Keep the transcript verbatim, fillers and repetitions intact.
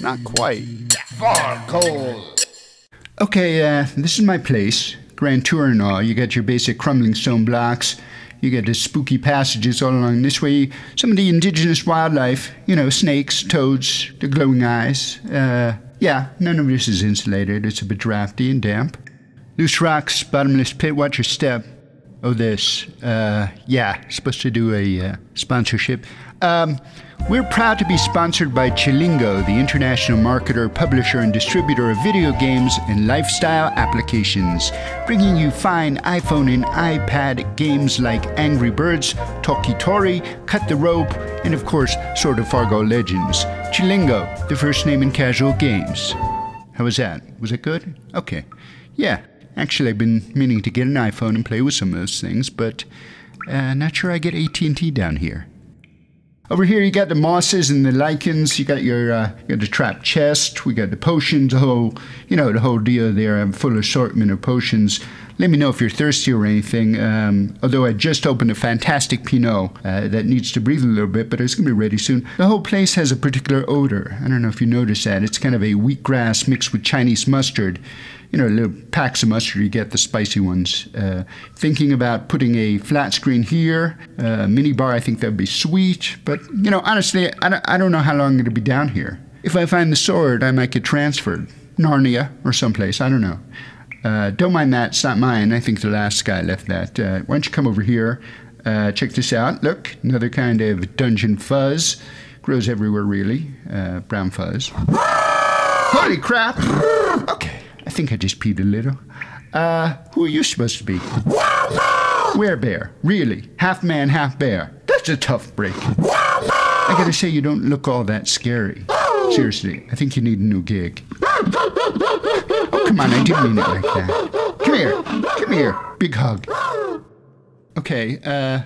Not quite. Fargoal. Okay, uh, this is my place. Grand tour and all. You got your basic crumbling stone blocks. You got the spooky passages all along this way. Some of the indigenous wildlife. You know, snakes, toads, the glowing eyes. Uh, yeah, none of this is insulated. It's a bit drafty and damp. Loose rocks, bottomless pit, watch your step. Oh, this. Uh, yeah, supposed to do a uh, sponsorship. Um, we're proud to be sponsored by Chillingo, the international marketer, publisher, and distributor of video games and lifestyle applications, bringing you fine iPhone and iPad games like Angry Birds, Toki Tori, Cut the Rope, and of course, Sword of Fargoal Legends. Chillingo, the first name in casual games. How was that? Was it good? Okay. Yeah, actually I've been meaning to get an iPhone and play with some of those things, but uh, not sure I get A T and T down here. Over here you got the mosses and the lichens. You got your uh, you got the trap chest. We got the potions. The whole you know the whole deal there. I have a full assortment of potions. Let me know if you're thirsty or anything. Um, although I just opened a fantastic Pinot uh, that needs to breathe a little bit, but it's gonna be ready soon. The whole place has a particular odor. I don't know if you noticed that. It's kind of a wheatgrass mixed with Chinese mustard. You know, little packs of mustard, you get the spicy ones. Uh, thinking about putting a flat screen here, a uh, mini bar, I think that would be sweet. But, you know, honestly, I don't, I don't know how long I'm going to be down here. If I find the sword, I might get transferred. Narnia or someplace, I don't know. Uh, don't mind that, it's not mine. I think the last guy left that. Uh, why don't you come over here, uh, check this out. Look, another kind of dungeon fuzz. Grows everywhere, really. Uh, brown fuzz. Holy crap! Okay. I think I just peed a little. Uh, who are you supposed to be? Werebear, really. Half man, half bear. That's a tough break. I gotta say, you don't look all that scary. Seriously, I think you need a new gig. Oh, come on, I didn't mean it like that. Come here, come here. Big hug. Okay, uh...